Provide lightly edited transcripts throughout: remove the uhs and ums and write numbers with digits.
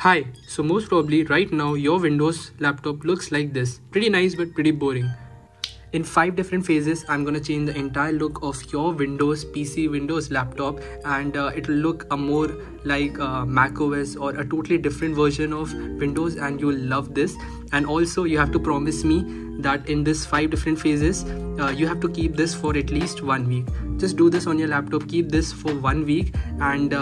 Hi, so most probably right now your Windows laptop looks like this. Pretty nice but pretty boring. In 5 different phases, I'm gonna change the entire look of your Windows PC, Windows laptop, and it'll look more like macOS or a totally different version of Windows, and you'll love this. And also you have to promise me that in this 5 different phases, you have to keep this for at least 1 week. Just do this on your laptop, keep this for 1 week, and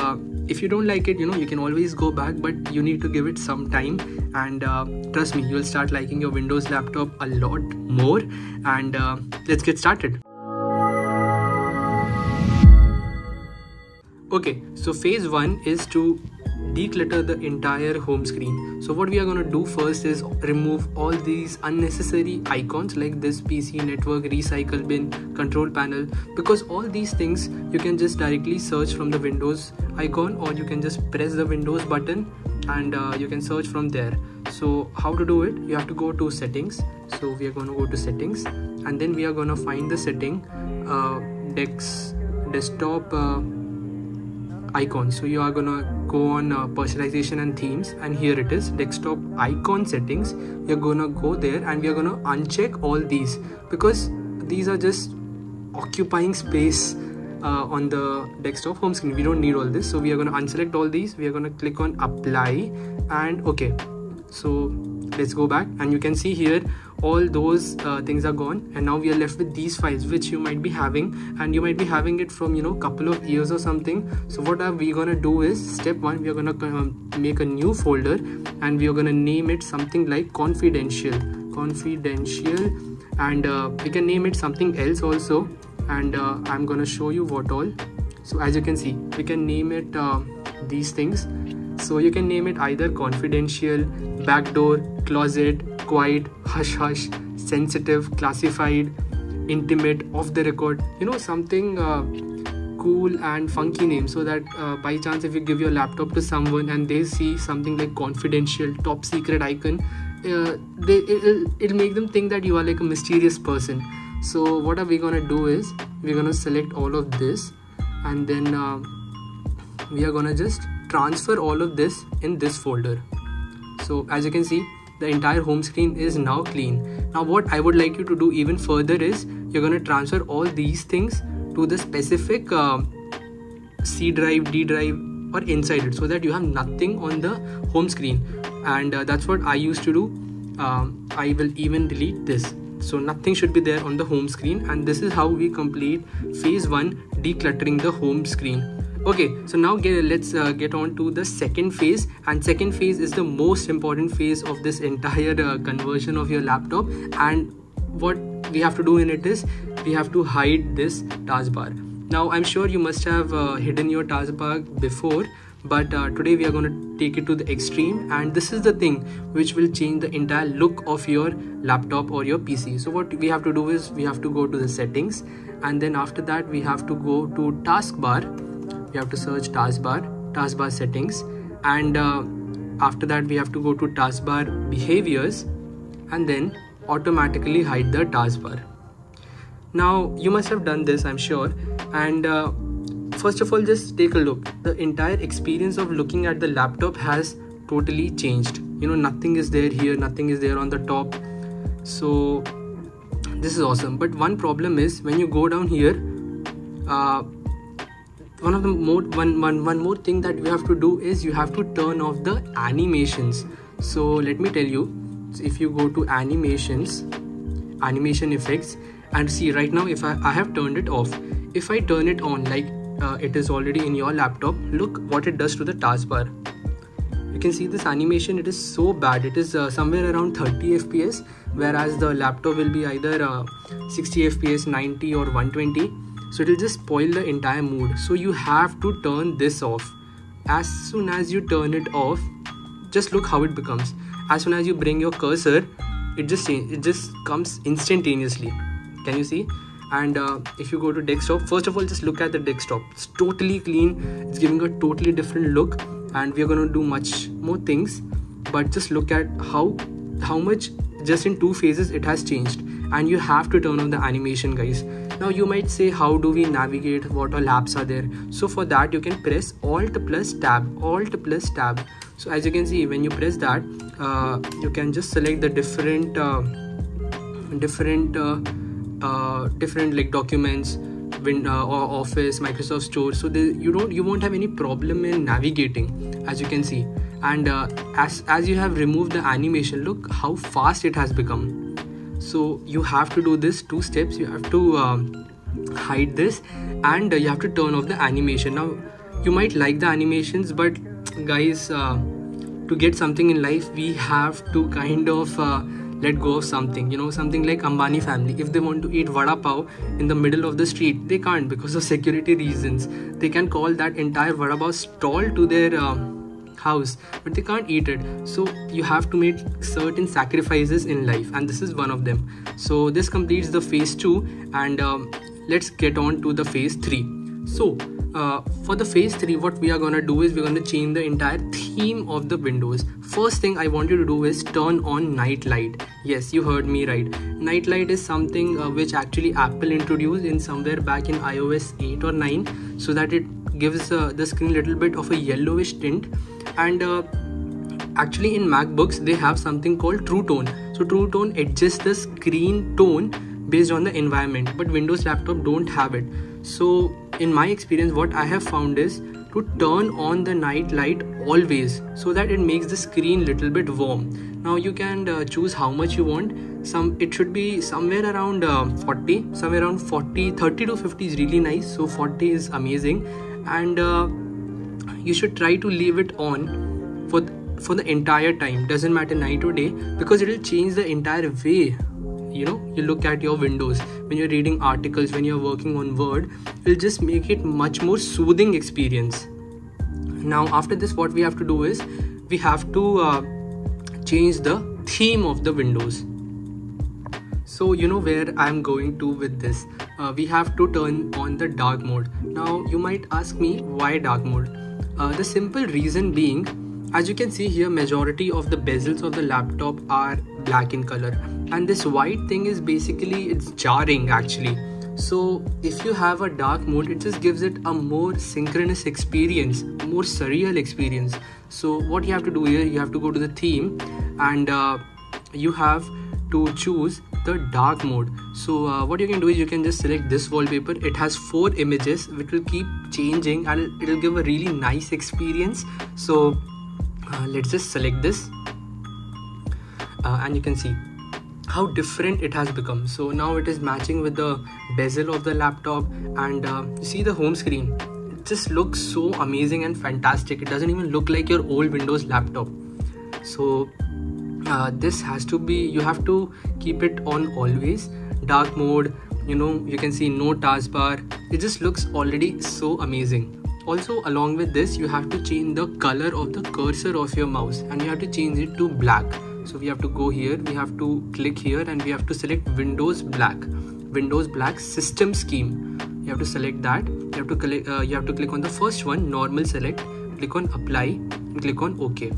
if you don't like it, you can always go back, but you need to give it some time, and trust me, you'll start liking your Windows laptop a lot more. And let's get started. Okay, so phase 1 is to declutter the entire home screen. So what we are going to do first is remove all these unnecessary icons like this PC, network, recycle bin, control panel, because all these things you can just directly search from the Windows icon, or you can just press the Windows button and you can search from there. So how to do it? You have to go to settings. So we are going to go to settings, and then we are going to find the setting desktop icon. So you are gonna go on personalization and themes, and here it is, desktop icon settings. You're gonna go there and we are gonna uncheck all these, because these are just occupying space on the desktop home screen. We don't need all this, so we are gonna unselect all these. We are gonna click on apply and okay. So let's go back, and you can see here all those things are gone, and now we are left with these files, which you might be having, and you might be having it from couple of years or something. So what are we gonna do is, step 1, we are gonna make a new folder, and we are gonna name it something like confidential, and we can name it something else also, and I'm gonna show you what all. So as you can see, we can name it these things. So you can name it either confidential, backdoor, closet, quiet, hush hush, sensitive, classified, intimate, off the record, something cool and funky name, so that by chance if you give your laptop to someone and they see something like confidential, top secret icon, it'll make them think that you are like a mysterious person. So what are we gonna do is, we're gonna select all of this, and then we are gonna just transfer all of this in this folder. So as you can see, the entire home screen is now clean. Now what I would like you to do even further is, you're going to transfer all these things to the specific C drive, D drive, or inside it, so that you have nothing on the home screen. And that's what I used to do. I will even delete this, so nothing should be there on the home screen. And this is how we complete phase 1, decluttering the home screen. Okay, so now let's get on to the second phase, and second phase is the most important phase of this entire conversion of your laptop. And what we have to do in it is, we have to hide this taskbar. Now I'm sure you must have hidden your taskbar before, but today we are going to take it to the extreme, and this is the thing which will change the entire look of your laptop or your PC. So what we have to do is, we have to go to the settings, and then after that we have to go to taskbar. We have to search taskbar settings, and after that we have to go to taskbar behaviors, and then automatically hide the taskbar. Now you must have done this, I'm sure, and first of all, just take a look. The entire experience of looking at the laptop has totally changed. Nothing is there here, nothing is there on the top. So this is awesome, but one problem is, when you go down here, one more thing that you have to do is, you have to turn off the animations. So let me tell you, if you go to animations, animation effects, and see right now, if I have turned it off. If I turn it on, like it is already in your laptop, look what it does to the taskbar. You can see this animation, it is so bad. It is somewhere around 30 fps, whereas the laptop will be either 60 fps, 90, or 120. So it will just spoil the entire mood. So you have to turn this off. As soon as you turn it off, just look how it becomes. As soon as you bring your cursor, it just comes instantaneously. Can you see? And if you go to desktop, first of all, just look at the desktop. It's totally clean. It's giving a totally different look, and we are going to do much more things. But just look at how much just in 2 phases it has changed. And you have to turn on the animation, guys. Now you might say, how do we navigate, what all apps are there? So for that you can press Alt plus Tab. So as you can see, when you press that, you can just select the different like documents, Office, Microsoft Store. So you won't have any problem in navigating, as you can see. And as you have removed the animation, look how fast it has become. So you have to do this two steps. You have to hide this, and you have to turn off the animation. Now you might like the animations, but guys, to get something in life, we have to kind of let go of something, you know, something like Ambani family. If they want to eat vada pav in the middle of the street, they can't, because of security reasons. They can call that entire vada pav stall to their house, but they can't eat it. So you have to make certain sacrifices in life, and this is one of them. So this completes the phase 2, and let's get on to the phase 3. So for the phase 3, what we are gonna do is we're gonna change the entire theme of the Windows. First thing I want you to do is turn on night light. Yes, you heard me right. Night light is something which actually Apple introduced in somewhere back in iOS 8 or 9, so that it gives the screen a little bit of a yellowish tint. And actually in MacBooks they have something called True Tone. So True Tone adjusts the screen tone based on the environment, but Windows laptop don't have it. So in my experience, what I have found is to turn on the night light always, so that it makes the screen little bit warm. Now you can choose how much you want. It should be somewhere around 30 to 50 is really nice. So 40 is amazing, and you should try to leave it on for the entire time. Doesn't matter night or day, because it will change the entire way, you know, you look at your windows. When you're reading articles, when you're working on Word, it'll just make it much more soothing experience. Now after this, what we have to do is we have to change the theme of the windows. So you know where I'm going to with this. We have to turn on the dark mode. Now you might ask me, why dark mode? The simple reason being, as you can see here, majority of the bezels of the laptop are black in color, and this white thing is basically, it's jarring actually. So if you have a dark mode, it just gives it a more synchronous experience, more surreal experience. So what you have to do here, you have to go to the theme, and you have to choose the dark mode. So what you can do is you can just select this wallpaper. It has 4 images which will keep changing, and it'll give a really nice experience. So let's just select this, and you can see how different it has become. So now it is matching with the bezel of the laptop, and you see the home screen, it just looks so amazing and fantastic. It doesn't even look like your old Windows laptop. So this has to be, you have to keep it on always, dark mode. You know, you can see no taskbar. It just looks already so amazing. Also along with this, you have to change the color of the cursor of your mouse, and you have to change it to black. So we have to go here, we have to click here, and we have to select Windows Black system scheme. You have to select that. You have to click on the first one, normal select, click on apply, and click on OK.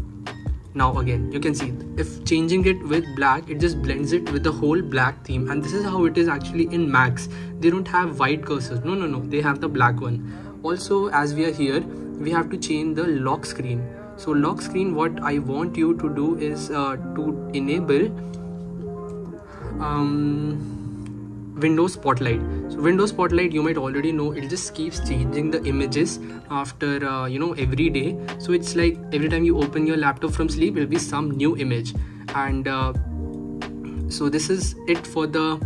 Now again, you can see, if changing it with black, it just blends it with the whole black theme. And this is how it is actually in Macs. They don't have white cursors. No, they have the black one. Also, as we are here, we have to change the lock screen. So lock screen, what I want you to do is to enable Windows Spotlight. So Windows Spotlight, you might already know, it just keeps changing the images after you know, every day. So it's like every time you open your laptop from sleep, it'll be some new image. And so this is it for the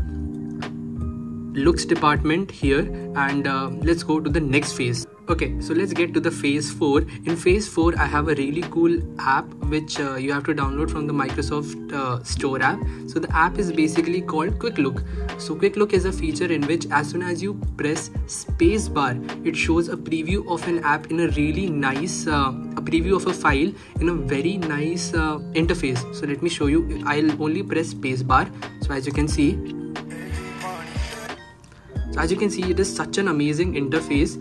looks department here, and let's go to the next phase. Okay, so let's get to the phase 4. In phase 4, I have a really cool app which you have to download from the Microsoft Store app. So the app is basically called Quick Look. So Quick Look is a feature in which as soon as you press spacebar, it shows a preview of an app in a really nice a preview of a file in a very nice interface. So let me show you. I'll only press spacebar. So as you can see, it is such an amazing interface,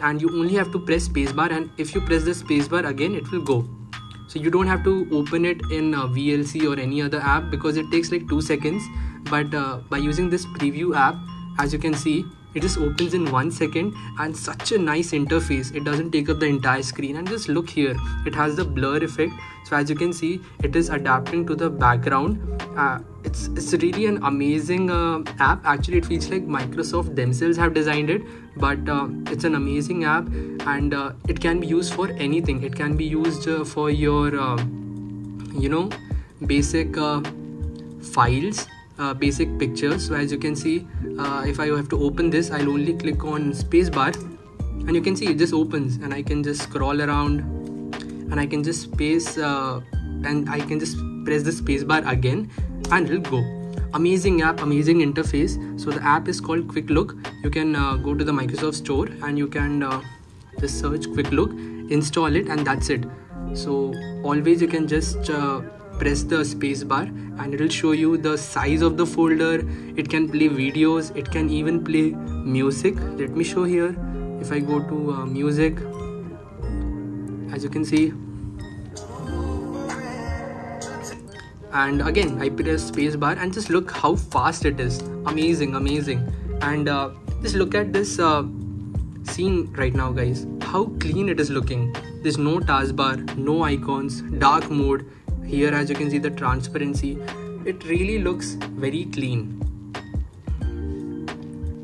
and you only have to press spacebar, and if you press the spacebar again, it will go. So you don't have to open it in VLC or any other app, because it takes like 2 seconds. But by using this preview app, As you can see, it just opens in 1 second, and such a nice interface. It doesn't take up the entire screen. And just look here, it has the blur effect. So as you can see, it is adapting to the background. It's really an amazing app. Actually, it feels like Microsoft themselves have designed it, but it's an amazing app, and it can be used for anything. It can be used for your basic files, basic pictures. So as you can see, if I have to open this, I'll only click on spacebar, and you can see it just opens, and I can just scroll around, and I can just and I can just press the spacebar again, and it'll go. Amazing app, amazing interface. So the app is called Quick Look. You can go to the Microsoft Store, and you can just search Quick Look, install it, and that's it. So always you can just press the spacebar, and it will show you the size of the folder. It can play videos, it can even play music. Let me show here. If I go to music, as you can see, and again I press spacebar, and just look how fast it is. Amazing, amazing. And just look at this scene right now, guys, how clean it is looking. There's no taskbar, no icons, dark mode. Here, as you can see, the transparency, it really looks very clean.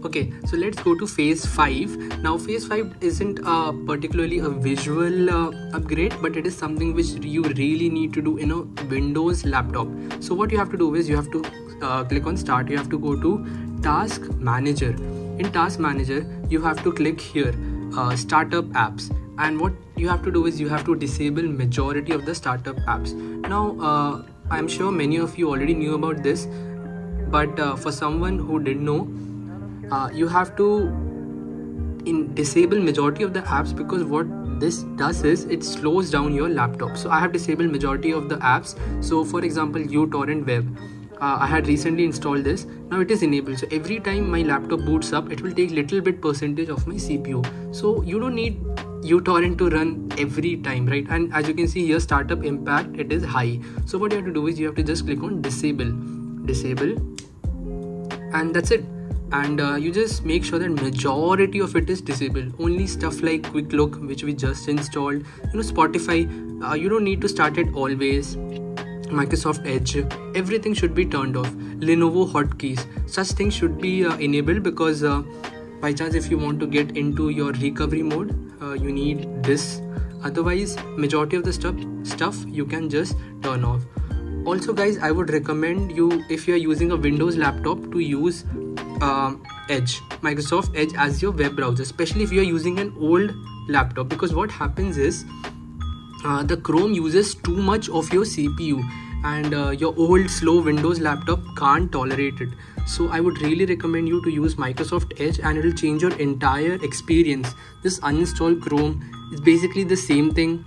Okay, so let's go to phase 5. Now, phase 5 isn't particularly a visual upgrade, but it is something which you really need to do in a Windows laptop. So what you have to do is you have to click on start. You have to go to task manager. In task manager, you have to click here, startup apps. And what you have to do is you have to disable majority of the startup apps. Now, I'm sure many of you already knew about this, but for someone who didn't know, you have to disable majority of the apps, because what this does is it slows down your laptop. So I have disabled majority of the apps. So for example, uTorrent Web. I had recently installed this. Now it is enabled, so every time my laptop boots up, it will take little bit percentage of my CPU. So you don't need uTorrent to run every time, right? And as you can see here, startup impact, it is high. So what you have to do is you have to just click on disable, and that's it. And you just make sure that majority of it is disabled. Only stuff like Quick Look, which we just installed, Spotify, you don't need to start it always. Microsoft Edge, everything should be turned off. Lenovo hotkeys, such things should be enabled, because by chance if you want to get into your recovery mode, you need this. Otherwise, majority of the stuff you can just turn off. Also, guys, I would recommend you, if you are using a Windows laptop, to use Edge, Microsoft Edge, as your web browser, especially if you are using an old laptop, because what happens is the Chrome uses too much of your CPU, and your old slow Windows laptop can't tolerate it. So I would really recommend you to use Microsoft Edge, and it will change your entire experience. Just uninstall Chrome. It's basically the same thing.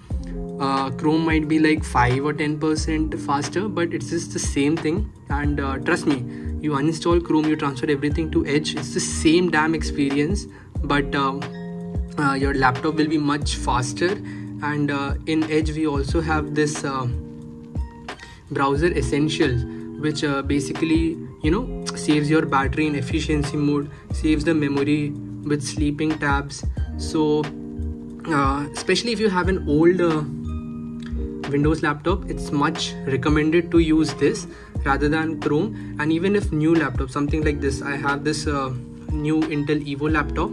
Chrome might be like 5 or 10% faster, but it's just the same thing. And trust me, you uninstall Chrome, you transfer everything to Edge. It's the same damn experience, but your laptop will be much faster. And in Edge, we also have this browser essentials, which basically, saves your battery in efficiency mode, saves the memory with sleeping tabs. So especially if you have an old Windows laptop, it's much recommended to use this rather than Chrome. And even if new laptop, something like this, I have this new Intel Evo laptop,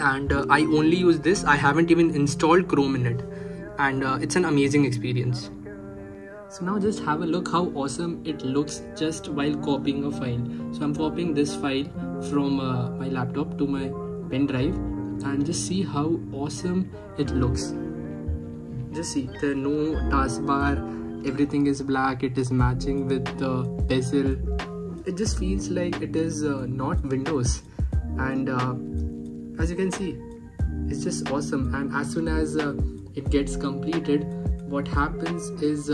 and I only use this. I haven't even installed Chrome in it, and it's an amazing experience. So now just have a look how awesome it looks just while copying a file. So I'm copying this file from my laptop to my pen drive, and just see how awesome it looks. Just see, there are no taskbar, everything is black, it is matching with the bezel. It just feels like it is not Windows. And as you can see, it's just awesome. And as soon as it gets completed, what happens is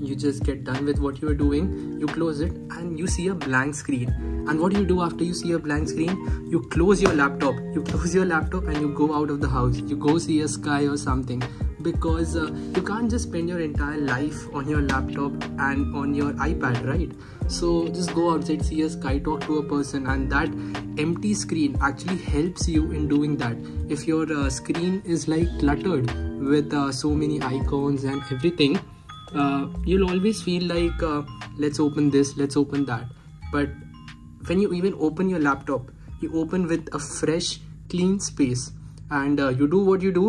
you just get done with what you are doing, you close it, and you see a blank screen. And what do you do after you see a blank screen? You close your laptop, and you go out of the house, you go see a sky or something. because you can't just spend your entire life on your laptop and on your iPad, right? So just go outside, see a sky, talk to a person, and that empty screen actually helps you in doing that. If your screen is like cluttered with so many icons and everything, you'll always feel like let's open this, let's open that. But when you even open your laptop, you open with a fresh, clean space, and you do what you do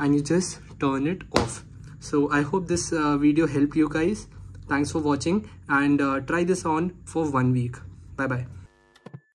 and you just turn it off. So I hope this video helped you guys. Thanks for watching, and try this on for 1 week. Bye bye.